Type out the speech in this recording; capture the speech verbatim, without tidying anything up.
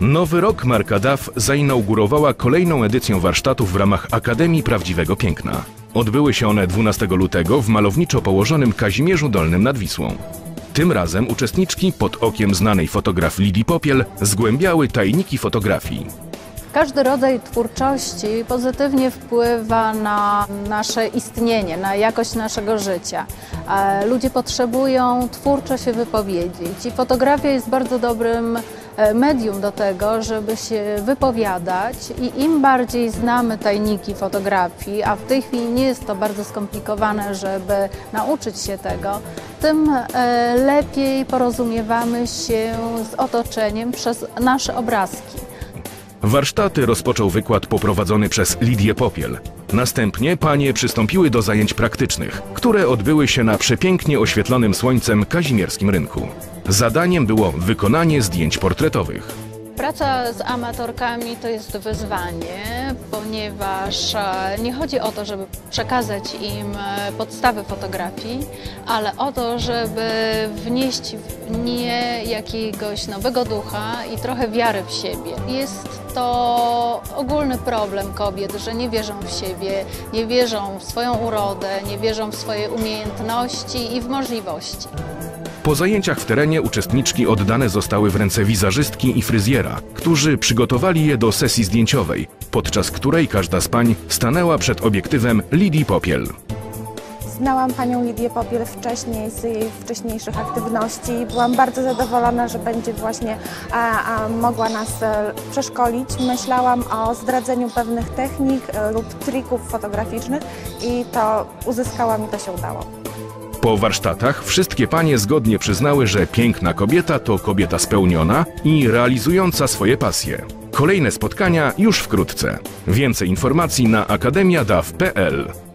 Nowy rok marka Dove zainaugurowała kolejną edycję warsztatów w ramach Akademii Prawdziwego Piękna. Odbyły się one dwunastego lutego w malowniczo położonym Kazimierzu Dolnym nad Wisłą. Tym razem uczestniczki pod okiem znanej fotograf Lidii Popiel zgłębiały tajniki fotografii. Każdy rodzaj twórczości pozytywnie wpływa na nasze istnienie, na jakość naszego życia. Ludzie potrzebują twórczo się wypowiedzieć i fotografia jest bardzo dobrym medium do tego, żeby się wypowiadać, i im bardziej znamy tajniki fotografii, a w tej chwili nie jest to bardzo skomplikowane, żeby nauczyć się tego, tym lepiej porozumiewamy się z otoczeniem przez nasze obrazki. Warsztaty rozpoczął wykład poprowadzony przez Lidię Popiel. Następnie panie przystąpiły do zajęć praktycznych, które odbyły się na przepięknie oświetlonym słońcem kazimierskim rynku. Zadaniem było wykonanie zdjęć portretowych. Praca z amatorkami to jest wyzwanie, ponieważ nie chodzi o to, żeby przekazać im podstawy fotografii, ale o to, żeby wnieść w nie jakiegoś nowego ducha i trochę wiary w siebie. Jest to ogólny problem kobiet, że nie wierzą w siebie, nie wierzą w swoją urodę, nie wierzą w swoje umiejętności i w możliwości. Po zajęciach w terenie uczestniczki oddane zostały w ręce wizażystki i fryzjera, którzy przygotowali je do sesji zdjęciowej, podczas której każda z pań stanęła przed obiektywem Lidii Popiel. Znałam panią Lidię Popiel wcześniej z jej wcześniejszych aktywności i byłam bardzo zadowolona, że będzie właśnie a, a mogła nas przeszkolić. Myślałam o zdradzeniu pewnych technik lub trików fotograficznych i to uzyskałam i to się udało. Po warsztatach wszystkie panie zgodnie przyznały, że piękna kobieta to kobieta spełniona i realizująca swoje pasje. Kolejne spotkania już wkrótce. Więcej informacji na akademia dove kropka pe el.